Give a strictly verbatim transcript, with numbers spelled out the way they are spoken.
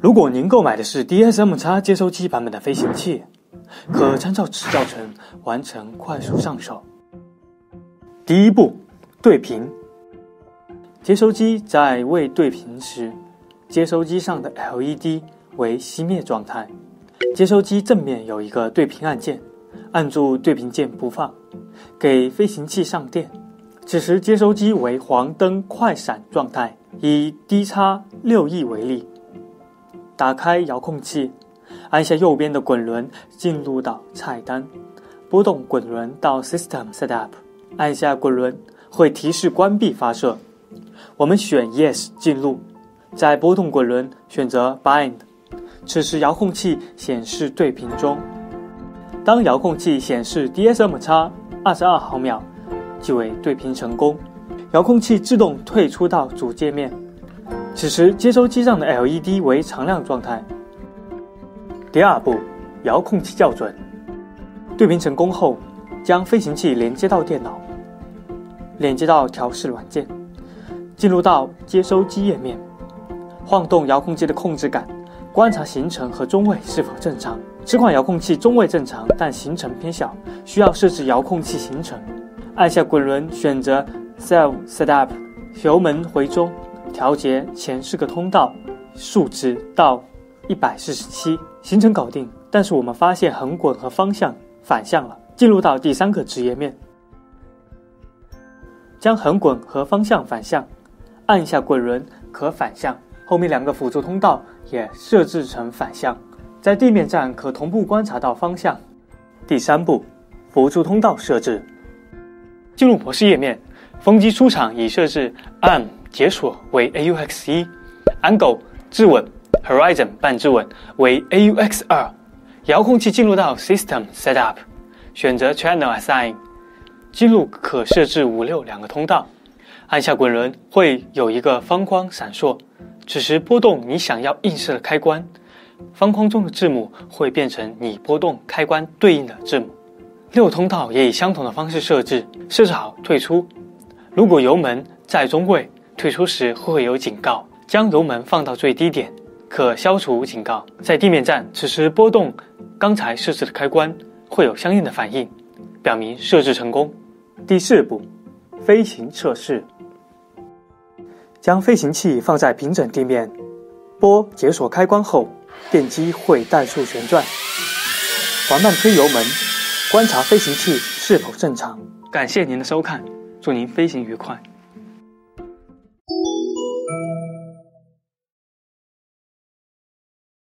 如果您购买的是 D S M X 接收器版本的飞行器，可参照此教程完成快速上手。第一步，对频。接收机在未对频时，接收机上的 L E D 为熄灭状态。接收机正面有一个对频按键，按住对频键不放，给飞行器上电。此时接收机为黄灯快闪状态。以 D X 六 E 为例，打开遥控器，按下右边的滚轮，进入到菜单，拨动滚轮到 System Setup， 按下滚轮会提示关闭发射。我们选 Yes 进入，再拨动滚轮选择 Bind。此时遥控器显示对频中。当遥控器显示 D S M X 二十二毫秒，即为对频成功。遥控器自动退出到主界面。此时接收机上的 L E D 为常亮状态。第二步，遥控器校准。对频成功后，将飞行器连接到电脑，连接到调试软件，进入到接收机页面，晃动遥控器的控制杆，观察行程和中位是否正常。此款遥控器中位正常，但行程偏小，需要设置遥控器行程。按下滚轮选择 Self Setup， 油门回中，调节前四个通道，数值到一百四十七，行程搞定。但是我们发现横滚和方向反向了，进入到第三个子页面，将横滚和方向反向，按下滚轮可反向，后面两个辅助通道也设置成反向，在地面站可同步观察到方向。第三步，辅助通道设置。进入模式页面，风机出厂已设置 A R M 解锁为 A U X 一， Angle 自稳 Horizon 半自稳为 A U X 二。遥控器进入到 System Setup， 选择 Channel Assign， 进入可设置五六两个通道，按下滚轮会有一个方框闪烁，此时拨动你想要映射的开关，方框中的字母会变成你拨动开关对应的字母。六通道也以相同的方式设置，设置好退出。如果油门在中位，退出时会有警告，将油门放到最低点，可消除警告。在地面站，此时拨动刚才设置的开关，会有相应的反应，表明设置成功。第四步，飞行测试。将飞行器放在平整地面，拨解锁开关后，电机会怠速旋转，缓慢推油门，观察飞行器是否正常。感谢您的收看，祝您飞行愉快。